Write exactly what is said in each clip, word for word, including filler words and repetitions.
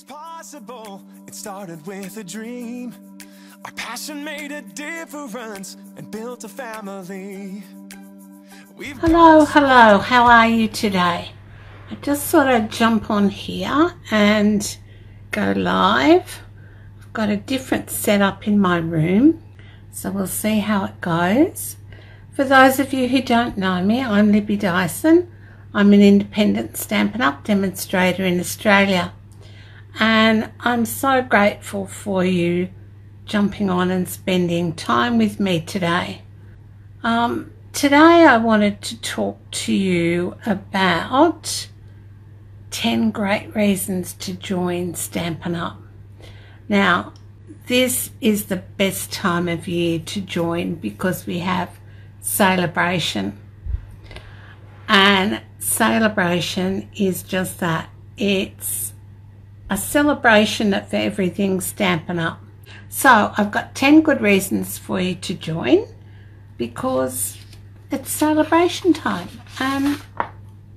is possible. It started with a dream. Our passion made a difference and built a family. We've hello, hello, how are you today? I just thought I'd jump on here and go live. I've got a different setup in my room, so we'll see how it goes. For those of you who don't know me, I'm Libby Dyson. I'm an independent Stampin' Up! Demonstrator in Australia, and I'm so grateful for you jumping on and spending time with me today. Um, today I wanted to talk to you about ten great reasons to join Stampin' Up! Now, this is the best time of year to join because we have Sale-A-Bration. And Sale-A-Bration is just that. It's a celebration of everything Stampin' Up. So I've got ten good reasons for you to join because it's Sale-A-Bration time and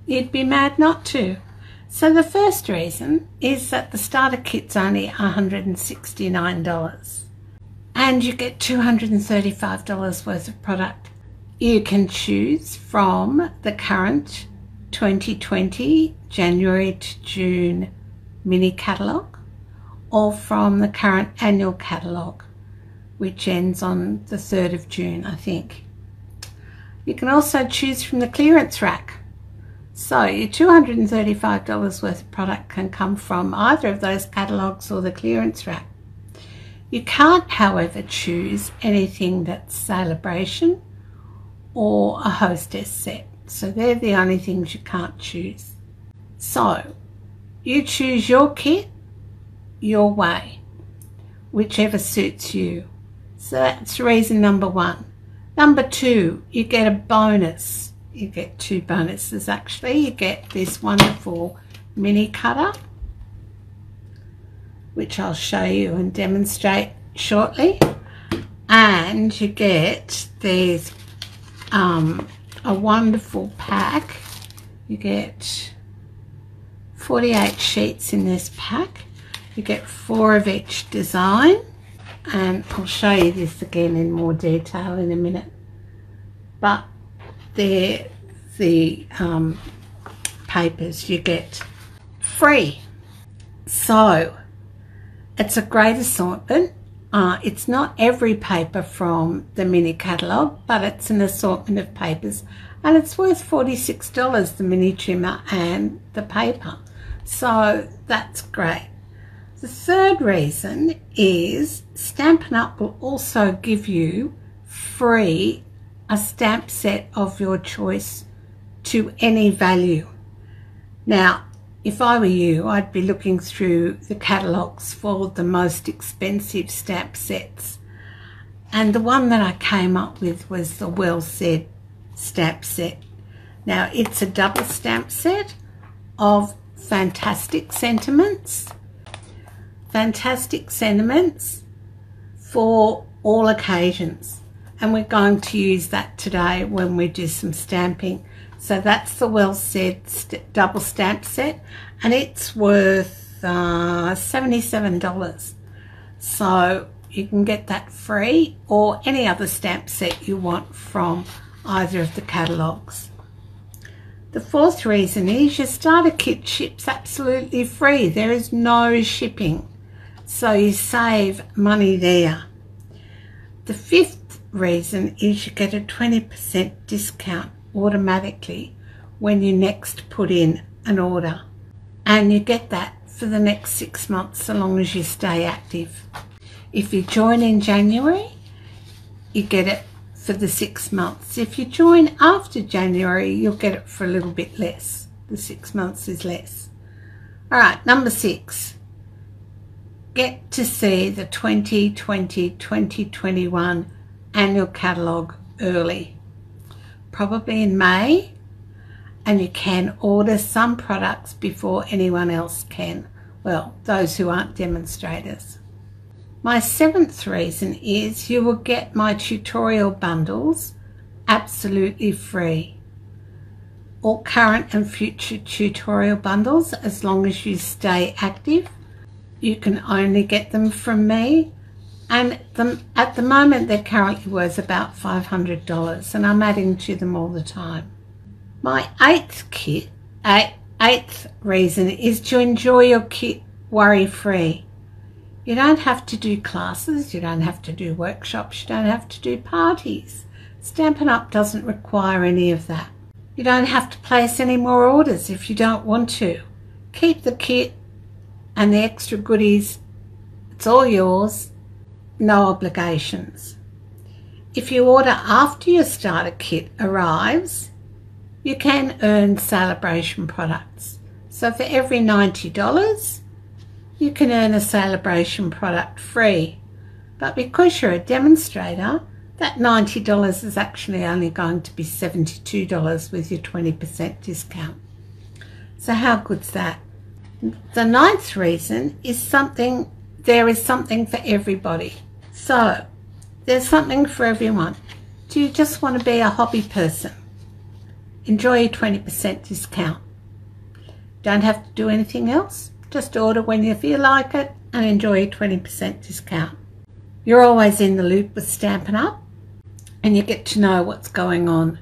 you'd be mad not to. So the first reason is that the starter kit's only one hundred and sixty-nine dollars and you get two hundred and thirty-five dollars worth of product. You can choose from the current twenty twenty January to June mini catalogue or from the current annual catalogue, which ends on the third of June, I think. You can also choose from the clearance rack. So your two hundred and thirty-five dollars worth of product can come from either of those catalogues or the clearance rack. You can't, however, choose anything that's Sale-A-Bration or a hostess set. So they're the only things you can't choose. So you choose your kit your way, whichever suits you. So that's reason number one. Number two, you get a bonus. You get two bonuses actually. You get this wonderful mini cutter, which I'll show you and demonstrate shortly. And you get these Um, a wonderful pack. You get forty-eight sheets in this pack. You get four of each design, and I'll show you this again in more detail in a minute, but they're the um, papers you get free. So it's a great assortment. Uh, it's not every paper from the mini catalogue, but it's an assortment of papers, and it's worth forty-six dollars, the mini trimmer and the paper. So that's great. The third reason is Stampin' Up! Will also give you free a stamp set of your choice to any value. Now, if I were you, I'd be looking through the catalogues for the most expensive stamp sets. And the one that I came up with was the Well Said stamp set. Now, it's a double stamp set of fantastic sentiments. Fantastic sentiments for all occasions. And we're going to use that today when we do some stamping. So that's the Well Said st double stamp set, and it's worth uh, seventy-seven dollars. So you can get that free or any other stamp set you want from either of the catalogues. The fourth reason is your starter kit ships absolutely free. There is no shipping. So you save money there. The fifth reason is you get a twenty percent discount automatically when you next put in an order, and you get that for the next six months so long as you stay active. If you join in January, you get it for the six months. If you join after January, you'll get it for a little bit less. The six months is less. All right, number six. Get to see the twenty twenty twenty twenty-one annual catalogue early, probably in May, and you can order some products before anyone else can, well, those who aren't demonstrators. My seventh reason is you will get my tutorial bundles absolutely free. All current and future tutorial bundles as long as you stay active, you can only get them from me. And the, at the moment they're currently worth about five hundred dollars, and I'm adding to them all the time. My eighth kit, eighth reason is to enjoy your kit worry-free. You don't have to do classes, you don't have to do workshops, you don't have to do parties. Stampin' Up! Doesn't require any of that. You don't have to place any more orders if you don't want to. Keep the kit and the extra goodies. It's all yours. No obligations. If you order after your starter kit arrives, you can earn Sale-A-Bration products. So for every ninety dollars, you can earn a Sale-A-Bration product free. But because you're a demonstrator, that ninety dollars is actually only going to be seventy-two dollars with your twenty percent discount. So how good's that? The ninth reason is something, there is something for everybody. So there's something for everyone. Do you just want to be a hobby person? Enjoy your twenty percent discount. Don't have to do anything else. Just order when you feel like it and enjoy your twenty percent discount. You're always in the loop with Stampin' Up! And you get to know what's going on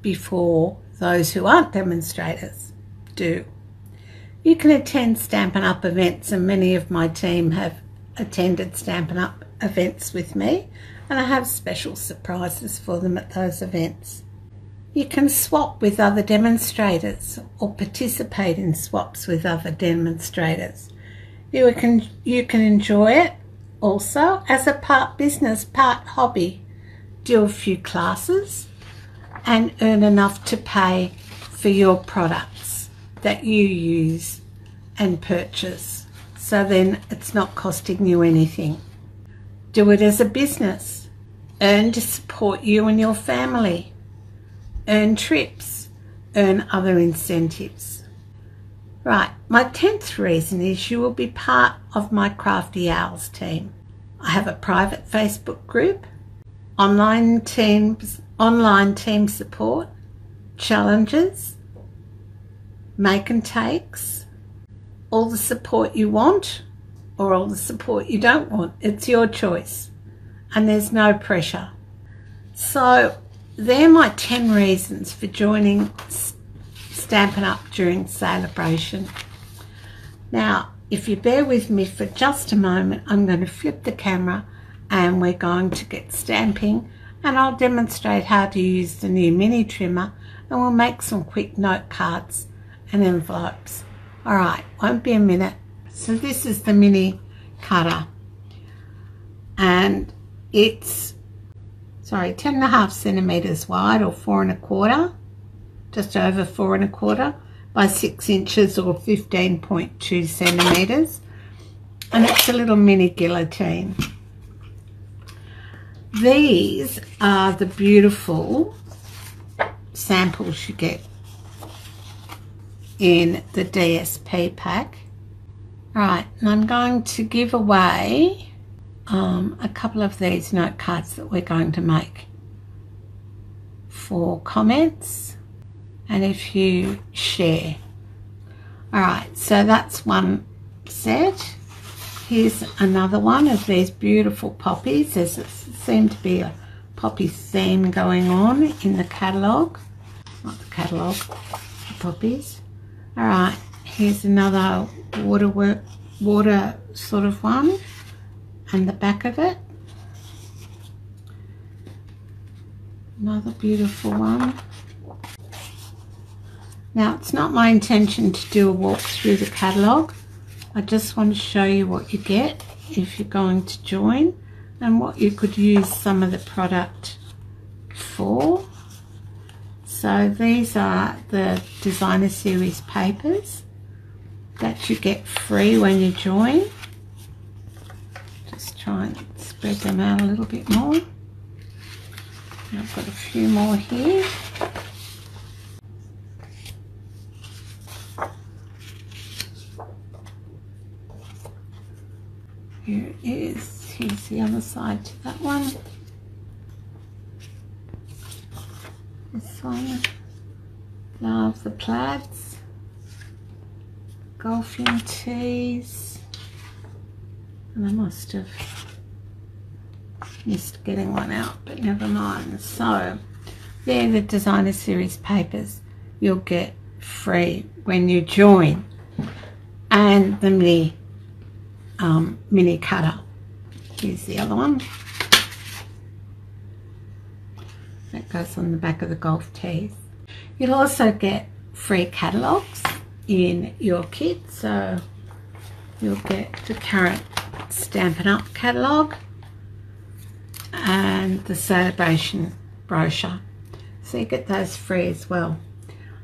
before those who aren't demonstrators do. You can attend Stampin' Up! Events, and many of my team have attended Stampin' Up! Events with me, and I have special surprises for them at those events. You can swap with other demonstrators or participate in swaps with other demonstrators. You can, you can enjoy it also as a part business, part hobby. Do a few classes and earn enough to pay for your products that you use and purchase. So then it's not costing you anything. Do it as a business. Earn to support you and your family. Earn trips, earn other incentives. Right, my tenth reason is you will be part of my Crafty Owls team. I have a private Facebook group, online teams, online team support, challenges, make and takes, all the support you want or all the support you don't want. It's your choice and there's no pressure. So they're my ten reasons for joining Stampin' Up! During Sale-A-Bration. Now, if you bear with me for just a moment, I'm going to flip the camera and we're going to get stamping, and I'll demonstrate how to use the new mini trimmer, and we'll make some quick note cards and envelopes. Alright, won't be a minute. So this is the mini cutter, and it's Sorry, ten and a half centimetres wide, or four and a quarter, just over four and a quarter by six inches, or fifteen point two centimetres, and it's a little mini guillotine. These are the beautiful samples you get in the D S P pack. Right, and I'm going to give away Um, a couple of these note cards that we're going to make for comments and if you share. Alright, so that's one set. Here's another one of these beautiful poppies. There seems to be a poppy theme going on in the catalogue. Not the catalogue, the poppies. Alright, here's another water work, water sort of one. And the back of it, another beautiful one. Now, it's not my intention to do a walk through the catalogue. I just want to show you what you get if you're going to join, and what you could use some of the product for. So these are the designer series papers that you get free when you join. Try and spread them out a little bit more. And I've got a few more here. Here it is. Here's the other side to that one. This one. Love the plaids. Golfing tees. And I must have missed getting one out, but never mind. So they're the Designer Series papers you'll get free when you join, and the mini um, mini cutter. Here's the other one that goes on the back of the golf tees. You'll also get free catalogues in your kit, so you'll get the current Stampin' Up! Catalogue and the Sale-A-Bration brochure, so you get those free as well.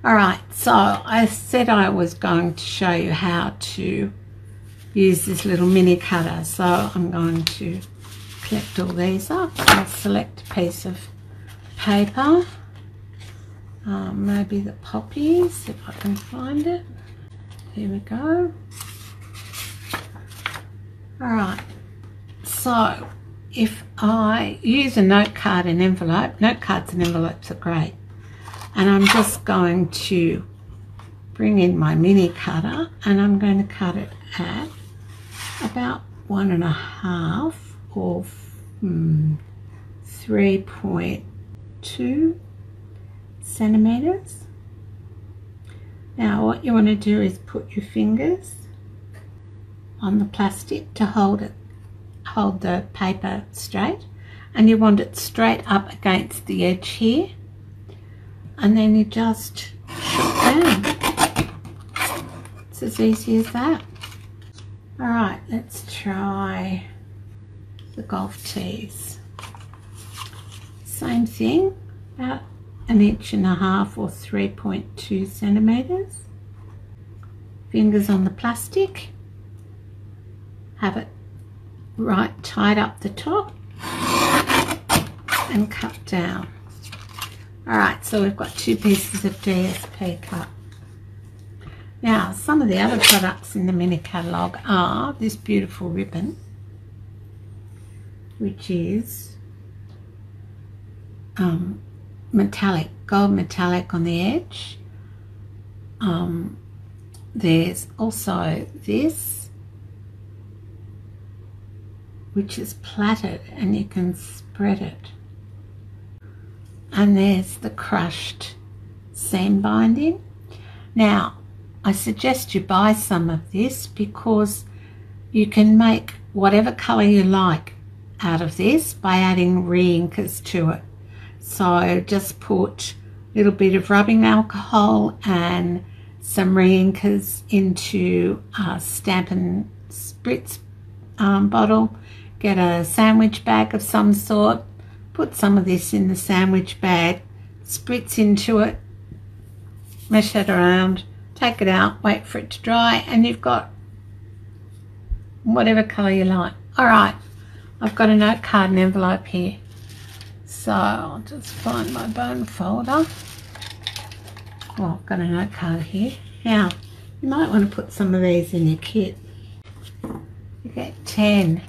Alright, so I said I was going to show you how to use this little mini cutter, so I'm going to collect all these up and select a piece of paper. Um, maybe the poppies, if I can find it. Here we go. Alright, so if I use a note card and envelope, note cards and envelopes are great, and I'm just going to bring in my mini cutter, and I'm going to cut it at about one and a half or hmm, three point two centimeters. Now what you want to do is put your fingers on the plastic to hold it, hold the paper straight, and you want it straight up against the edge here, and then you just shoot down. It's as easy as that. Alright, let's try the golf tees. Same thing, about an inch and a half or three point two centimeters. Fingers on the plastic, have it right tied up the top and cut down. Alright, so we've got two pieces of D S P cut. Now, some of the other products in the mini catalogue are this beautiful ribbon, which is um, metallic, gold metallic on the edge. Um, there's also this, which is plaited and you can spread it. And there's the crushed seam binding. Now, I suggest you buy some of this because you can make whatever colour you like out of this by adding re-inkers to it. So just put a little bit of rubbing alcohol and some re-inkers into a Stampin' Spritz um, bottle. Get a sandwich bag of some sort. Put some of this in the sandwich bag. Spritz into it. Mesh it around. Take it out, wait for it to dry, and you've got whatever colour you like. Alright, I've got a note card and envelope here. So I'll just find my bone folder. Well, I've got a note card here. Now, you might want to put some of these in your kit. You get ten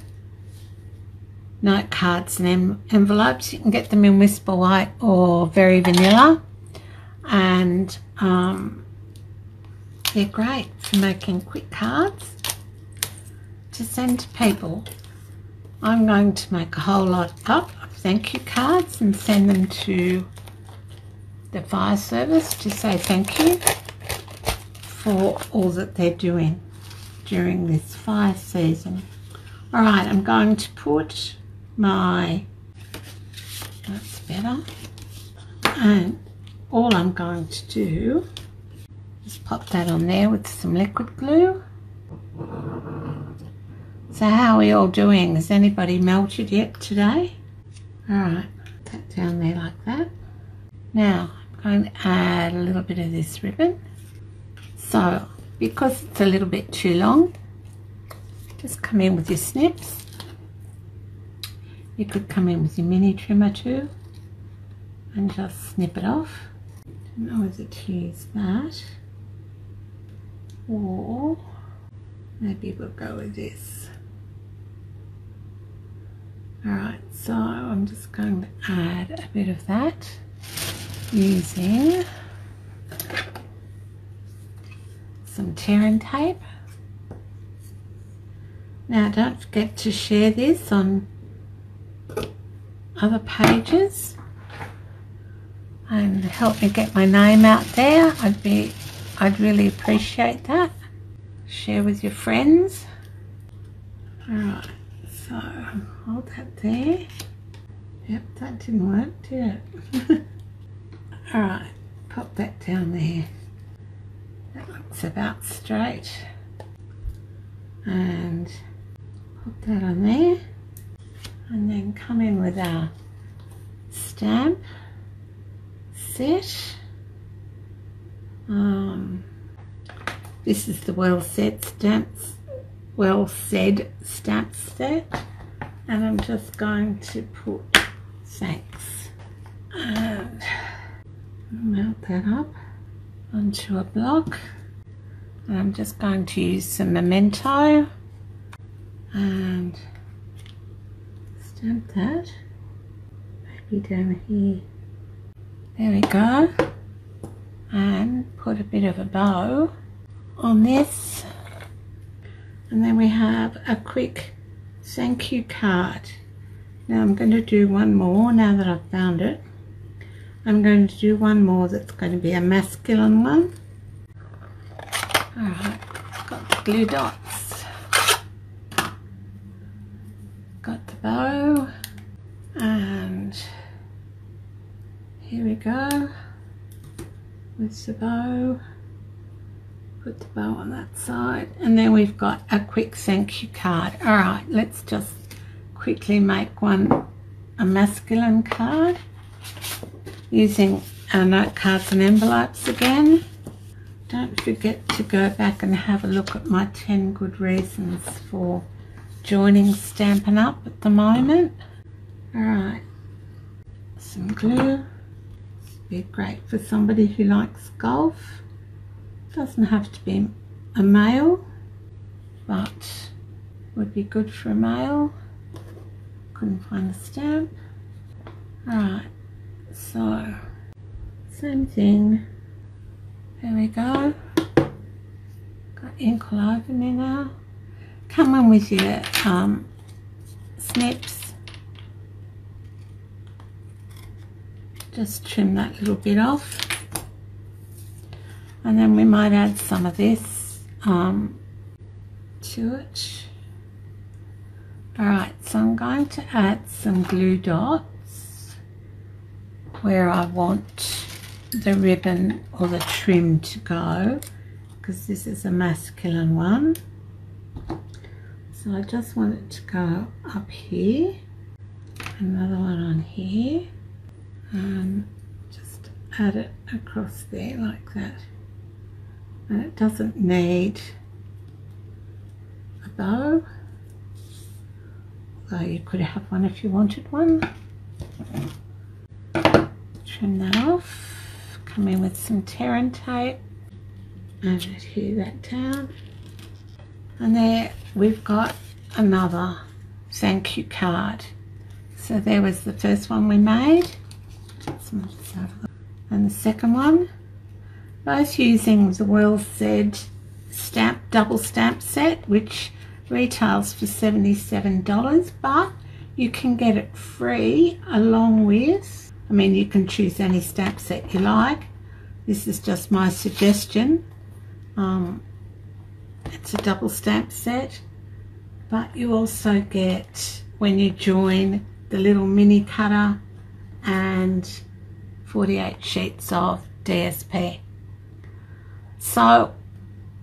note cards and envelopes. You can get them in Whisper White or Very Vanilla. And, um... they're great for making quick cards to send to people. I'm going to make a whole lot up of thank you cards and send them to the fire service to say thank you for all that they're doing during this fire season. Alright, I'm going to put my, that's better, and all I'm going to do, just pop that on there with some liquid glue. So how are we all doing? Has anybody melted yet today? Alright, put that down there like that. Now, I'm going to add a little bit of this ribbon. So, because it's a little bit too long, just come in with your snips. You could come in with your mini trimmer too and just snip it off. I don't know whether to use that. Or maybe we'll go with this. Alright, so I'm just going to add a bit of that using some tearing tape. Now don't forget to share this on other pages and help me get my name out there. I'd be I'd really appreciate that. Share with your friends. Alright, so hold that there. Yep, that didn't work, did it? Alright, pop that down there. That looks about straight. And pop that on there, and then come in with our stamp set. Um, this is the Well Said stamps, Well Said stamp set, and I'm just going to put thanks and melt that up onto a block. And I'm just going to use some Memento and stamp that. Maybe down here. There we go. And put a bit of a bow on this. And then we have a quick thank you card. Now I'm going to do one more now that I've found it. I'm going to do one more that's going to be a masculine one. Alright, got the glue dots, got the bow, and here we go with the bow. Put the bow on that side, and then we've got a quick thank you card. Alright, let's just quickly make one a masculine card using our note cards and envelopes again. Don't forget to go back and have a look at my ten good reasons for joining Stampin' Up! At the moment. Alright, some glue. It'd be great for somebody who likes golf. Doesn't have to be a male, but would be good for a male. Couldn't find a stamp. Alright, so same thing. There we go. Got ink all over me now. Come on with your um, snips. Just trim that little bit off. And then we might add some of this um, to it. Alright, so I'm going to add some glue dots where I want the ribbon or the trim to go, because this is a masculine one, so I just want it to go up here, another one on here, and just add it across there like that. And it doesn't need a bow, although you could have one if you wanted one. Trim that off. Come in with some Teran tape and adhere that down. And there we've got another thank you card. So there was the first one we made, and the second one, both using the Well Said stamp double stamp set, which retails for seventy-seven dollars, but you can get it free along with. I mean, you can choose any stamp set you like. This is just my suggestion. Um, it's a double stamp set, but you also get, when you join, the little mini cutter and forty-eight sheets of D S P. So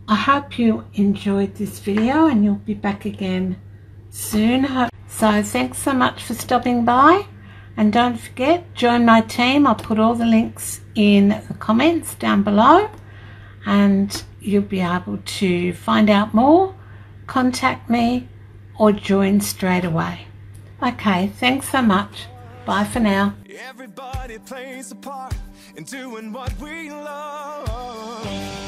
I hope you enjoyed this video, and you'll be back again soon. So thanks so much for stopping by. And don't forget, join my team. I'll put all the links in the comments down below, and you'll be able to find out more, contact me, or join straight away. Okay, thanks so much. Bye for now. Everybody plays a part in doing what we love.